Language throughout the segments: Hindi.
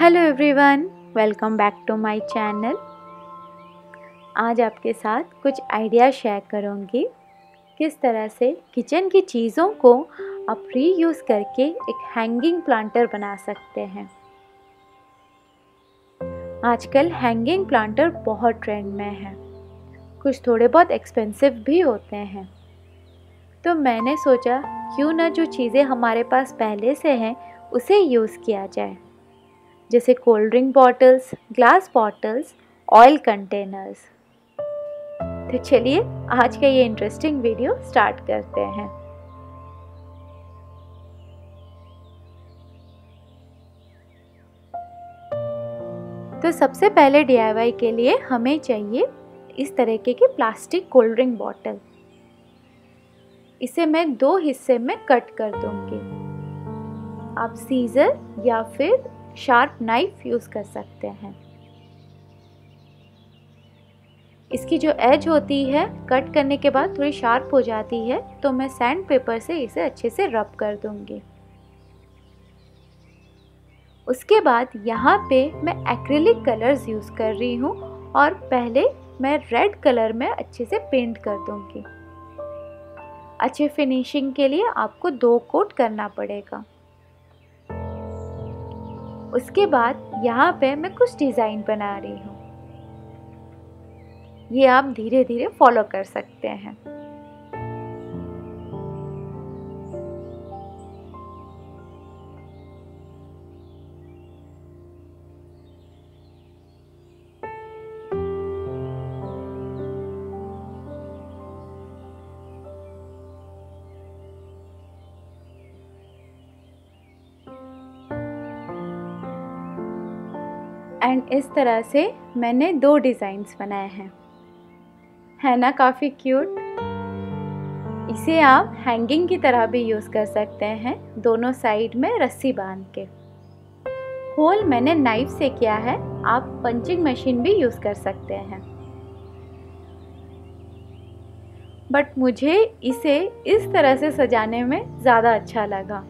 Hello everyone, welcome back to my channel. आज आपके साथ कुछ आइडिया शेयर करूँगी किस तरह से किचन की चीज़ों को आप रीयूज़ करके एक हैंगिंग प्लांटर बना सकते हैं। आजकल हैंगिंग प्लांटर बहुत ट्रेंड में है, कुछ थोड़े बहुत एक्सपेंसिव भी होते हैं। तो मैंने सोचा क्यों ना जो चीज़ें हमारे पास पहले से हैं उसे यूज़ किया जाए, जैसे cold drink bottles, glass bottles, oil containers. तो चलिए आज का ये इंटरेस्टिंग वीडियो स्टार्ट करते हैं। तो सबसे पहले DIY के लिए हमें चाहिए इस तरीके की प्लास्टिक कोल्ड ड्रिंक बॉटल। इसे मैं 2 हिस्से में कट कर दूंगी। आप सीजर या फिर शार्प नाइफ यूज़ कर सकते हैं। इसकी जो एज होती है कट करने के बाद थोड़ी शार्प हो जाती है, तो मैं सैंड पेपर से इसे अच्छे से रब कर दूंगी। उसके बाद यहाँ पे मैं एक्रिलिक कलर्स यूज़ कर रही हूँ और पहले मैं रेड कलर में अच्छे से पेंट कर दूंगी। अच्छे फिनिशिंग के लिए आपको 2 कोट करना पड़ेगा। उसके बाद यहाँ पे मैं कुछ डिज़ाइन बना रही हूँ, ये आप धीरे धीरे फॉलो कर सकते हैं। एंड इस तरह से मैंने 2 डिज़ाइंस बनाए हैं, है ना काफ़ी क्यूट। इसे आप हैंगिंग की तरह भी यूज़ कर सकते हैं, दोनों साइड में रस्सी बांध के। होल मैंने नाइफ से किया है, आप पंचिंग मशीन भी यूज़ कर सकते हैं, बट मुझे इसे इस तरह से सजाने में ज़्यादा अच्छा लगा।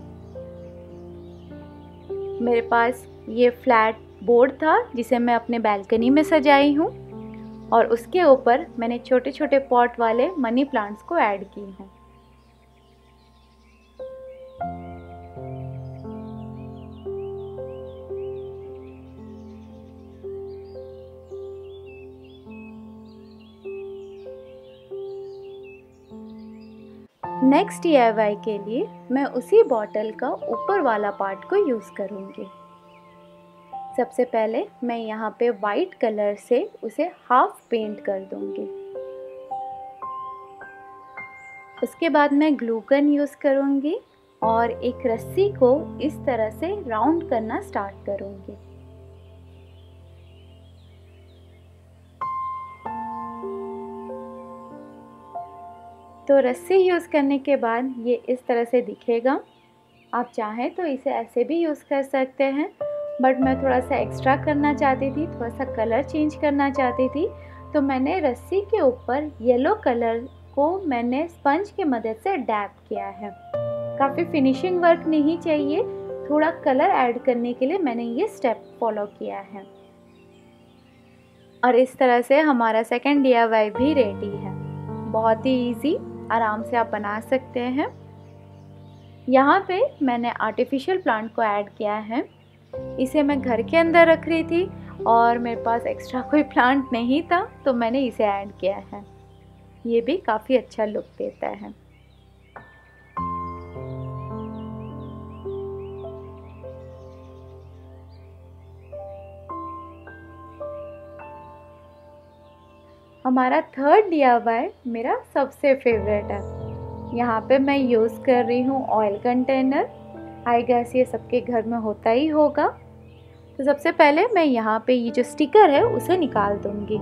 मेरे पास ये फ्लैट बोर्ड था जिसे मैं अपने बालकनी में सजाई हूँ और उसके ऊपर मैंने छोटे छोटे पॉट वाले मनी प्लांट्स को ऐड की हैं। नेक्स्ट DIY के लिए मैं उसी बॉटल का ऊपर वाला पार्ट को यूज़ करूँगी। सबसे पहले मैं यहाँ पे वाइट कलर से उसे हाफ पेंट कर दूंगी। उसके बाद मैं ग्लू गन यूज़ करूँगी और एक रस्सी को इस तरह से राउंड करना स्टार्ट करूँगी। तो रस्सी यूज़ करने के बाद ये इस तरह से दिखेगा। आप चाहें तो इसे ऐसे भी यूज़ कर सकते हैं, बट मैं थोड़ा सा एक्स्ट्रा करना चाहती थी, थोड़ा सा कलर चेंज करना चाहती थी, तो मैंने रस्सी के ऊपर येलो कलर को मैंने स्पंज की मदद से डैप किया है। काफ़ी फिनिशिंग वर्क नहीं चाहिए, थोड़ा कलर ऐड करने के लिए मैंने ये स्टेप फॉलो किया है। और इस तरह से हमारा सेकेंड DIY भी रेडी है। बहुत ही ईजी, आराम से आप बना सकते हैं। यहाँ पे मैंने आर्टिफिशियल प्लांट को ऐड किया है। इसे मैं घर के अंदर रख रही थी और मेरे पास एक्स्ट्रा कोई प्लांट नहीं था, तो मैंने इसे ऐड किया है। ये भी काफ़ी अच्छा लुक देता है। हमारा थर्ड DIY मेरा सबसे फेवरेट है। यहाँ पे मैं यूज़ कर रही हूँ ऑयल कंटेनर। आई गैस ये सबके घर में होता ही होगा। तो सबसे पहले मैं यहाँ पे ये जो स्टिकर है उसे निकाल दूँगी।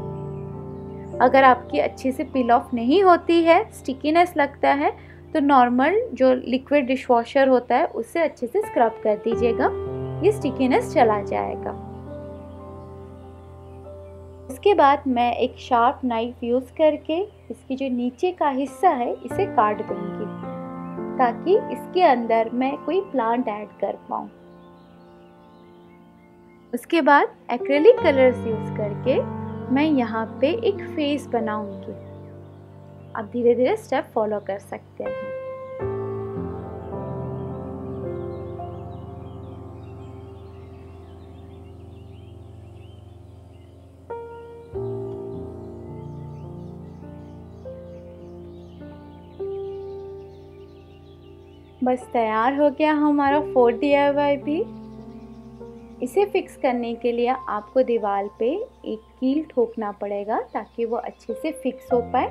अगर आपकी अच्छे से पील ऑफ नहीं होती है, स्टिकीनेस लगता है, तो नॉर्मल जो लिक्विड डिश वॉशर होता है उससे अच्छे से स्क्रब कर दीजिएगा, ये स्टिकीनेस चला जाएगा। उसके बाद मैं एक शार्प नाइफ यूज़ करके इसकी जो नीचे का हिस्सा है इसे काट दूँगी, ताकि इसके अंदर मैं कोई प्लांट ऐड कर पाऊँ। उसके बाद एक्रेलिक कलर्स यूज़ करके मैं यहाँ पे एक फेस बनाऊंगी। आप धीरे धीरे स्टेप फॉलो कर सकते हैं। बस तैयार हो गया हमारा 4th DIY भी। इसे फिक्स करने के लिए आपको दीवार पे एक कील ठोकना पड़ेगा ताकि वो अच्छे से फिक्स हो पाए,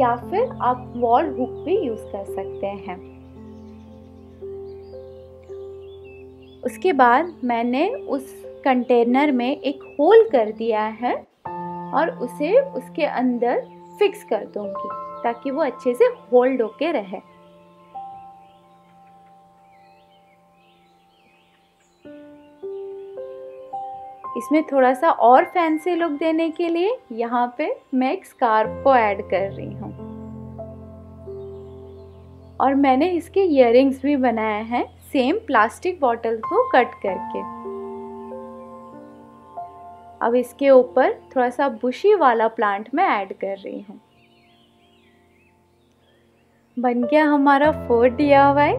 या फिर आप वॉल हुक भी यूज़ कर सकते हैं। उसके बाद मैंने उस कंटेनर में एक होल कर दिया है और उसे उसके अंदर फिक्स कर दूंगी ताकि वो अच्छे से होल्ड होके रहे। इसमें थोड़ा सा और फैंसी लुक देने के लिए यहाँ पे मैं एक स्कार्फ को ऐड कर रही हूँ और मैंने इसके इयररिंग्स भी बनाए हैं सेम प्लास्टिक बॉटल को कट करके। अब इसके ऊपर थोड़ा सा बुशी वाला प्लांट मैं ऐड कर रही हूँ। बन गया हमारा 4th DIY।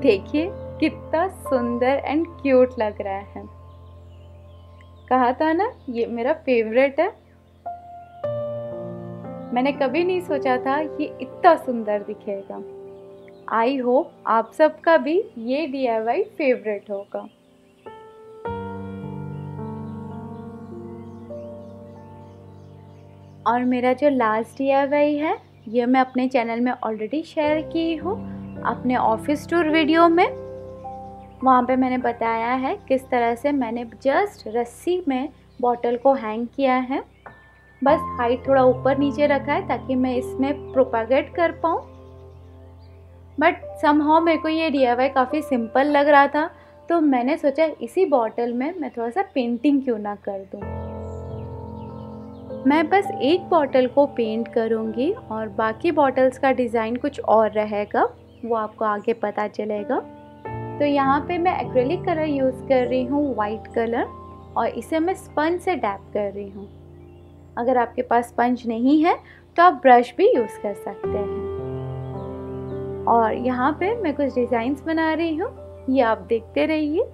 देखिए कितना सुंदर एंड क्यूट लग रहा है। कहा था ना ये मेरा फेवरेट है। मैंने कभी नहीं सोचा था ये इतना सुंदर दिखेगा। आई होप आप सबका भी ये DIY फेवरेट होगा। और मेरा जो लास्ट DIY है ये मैं अपने चैनल में ऑलरेडी शेयर की हूँ अपने ऑफिस टूर वीडियो में। वहाँ पे मैंने बताया है किस तरह से मैंने जस्ट रस्सी में बॉटल को हैंग किया है। बस हाइट थोड़ा ऊपर नीचे रखा है ताकि मैं इसमें प्रोपागेट कर पाऊँ। बट समहाउ मेरे को ये DIY काफ़ी सिंपल लग रहा था तो मैंने सोचा इसी बॉटल में मैं थोड़ा सा पेंटिंग क्यों ना कर दूँ। मैं बस एक बॉटल को पेंट करूँगी और बाकी बॉटल्स का डिज़ाइन कुछ और रहेगा, वो आपको आगे पता चलेगा। तो यहाँ पे मैं एक्रेलिक कलर यूज़ कर रही हूँ वाइट कलर और इसे मैं स्पंज से डैप कर रही हूँ। अगर आपके पास स्पंज नहीं है तो आप ब्रश भी यूज़ कर सकते हैं। और यहाँ पे मैं कुछ डिज़ाइंस बना रही हूँ, ये आप देखते रहिए।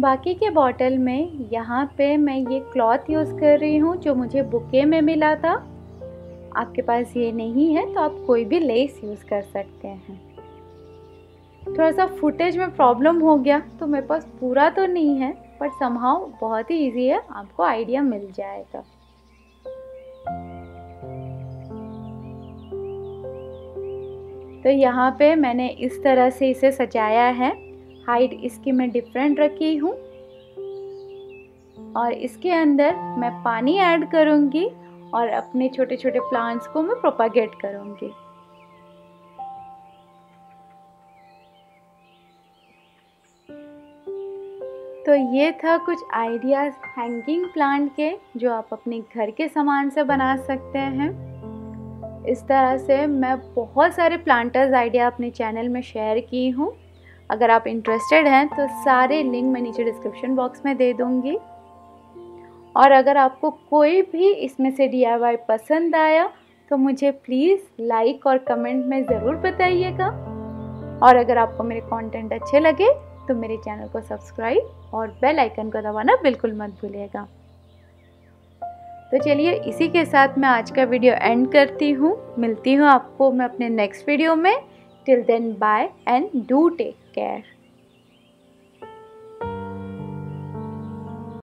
बाकी के बॉटल में यहाँ पे मैं ये क्लॉथ यूज़ कर रही हूँ जो मुझे बुके में मिला था। आपके पास ये नहीं है तो आप कोई भी लेस यूज़ कर सकते हैं। थोड़ा सा फुटेज में प्रॉब्लम हो गया तो मेरे पास पूरा तो नहीं है, पर समहाउ बहुत ही इजी है, आपको आइडिया मिल जाएगा। तो यहाँ पे मैंने इस तरह से इसे सजाया है। हाइट इसकी मैं डिफरेंट रखी हूँ और इसके अंदर मैं पानी ऐड करूँगी और अपने छोटे छोटे प्लांट्स को मैं प्रोपागेट करूँगी। तो ये था कुछ आइडियाज़ हैंगिंग प्लांट के जो आप अपने घर के सामान से बना सकते हैं। इस तरह से मैं बहुत सारे प्लांटर्स आइडिया अपने चैनल में शेयर की हूँ। अगर आप इंटरेस्टेड हैं तो सारे लिंक मैं नीचे डिस्क्रिप्शन बॉक्स में दे दूँगी। और अगर आपको कोई भी इसमें से DIY पसंद आया तो मुझे प्लीज़ लाइक और कमेंट में ज़रूर बताइएगा। और अगर आपको मेरे कंटेंट अच्छे लगे तो मेरे चैनल को सब्सक्राइब और बेल आइकन को दबाना बिल्कुल मत भूलिएगा। तो चलिए इसी के साथ मैं आज का वीडियो एंड करती हूँ। मिलती हूँ आपको मैं अपने नेक्स्ट वीडियो में। Till then, bye and do take care.